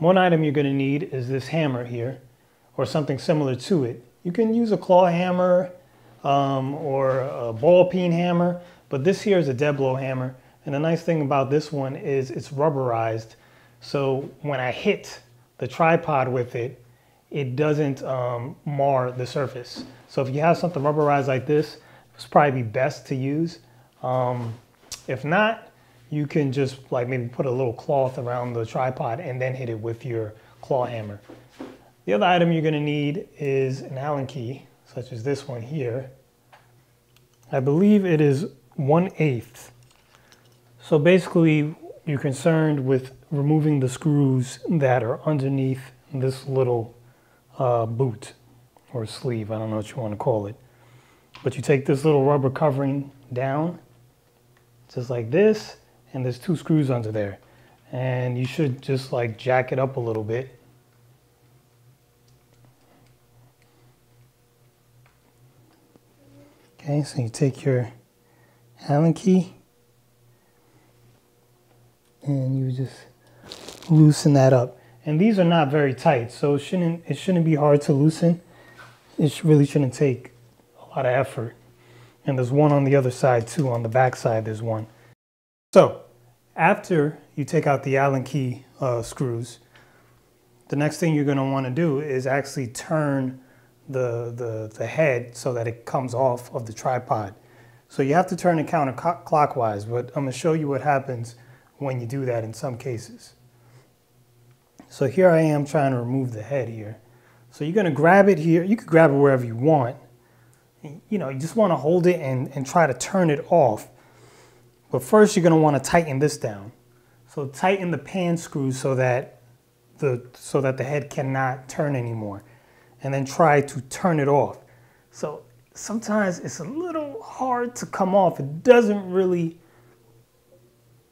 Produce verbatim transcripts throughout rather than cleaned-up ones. One item you're going to need is this hammer here, or something similar to it. You can use a claw hammer um, or a ball peen hammer, but this here is a dead blow hammer. And the nice thing about this one is it's rubberized. So when I hit the tripod with it, it doesn't um, mar the surface. So if you have something rubberized like this, it's probably best to use. Um, if not, you can just like maybe put a little cloth around the tripod and then hit it with your claw hammer. The other item you're gonna need is an Allen key, such as this one here. I believe it is one eighth. So basically, you're concerned with removing the screws that are underneath this little uh, boot or sleeve. I don't know what you want to call it. But you take this little rubber covering down, just like this, and there's two screws under there. And you should just like jack it up a little bit. Okay, so you take your Allen key and you just loosen that up. And these are not very tight, so it shouldn't, it shouldn't be hard to loosen. It really shouldn't take a lot of effort. And there's one on the other side too, on the back side there's one. So, after you take out the Allen key uh, screws, the next thing you're gonna wanna do is actually turn the, the, the head so that it comes off of the tripod. So you have to turn it counterclockwise, but I'm gonna show you what happens when you do that in some cases. So here I am trying to remove the head here. So you're gonna grab it here. You could grab it wherever you want. You know, you just wanna hold it and, and try to turn it off. But first you're gonna wanna tighten this down. So tighten the pan screws so that the, so that the head cannot turn anymore. And then try to turn it off. So sometimes it's a little hard to come off. It doesn't really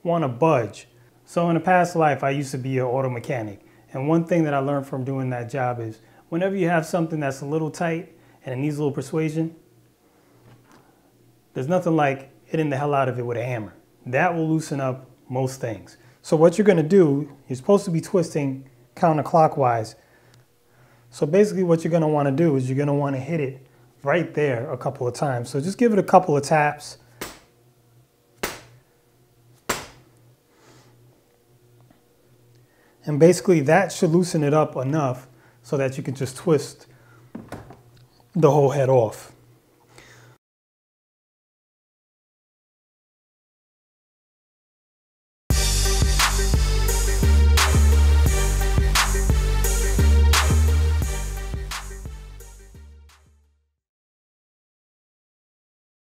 want to budge. So in a past life, I used to be an auto mechanic. And one thing that I learned from doing that job is whenever you have something that's a little tight and it needs a little persuasion, there's nothing like hitting the hell out of it with a hammer. That will loosen up most things. So what you're going to do, you're supposed to be twisting counterclockwise. So basically what you're going to want to do is you're going to want to hit it right there a couple of times. So just give it a couple of taps. And basically that should loosen it up enough so that you can just twist the whole head off.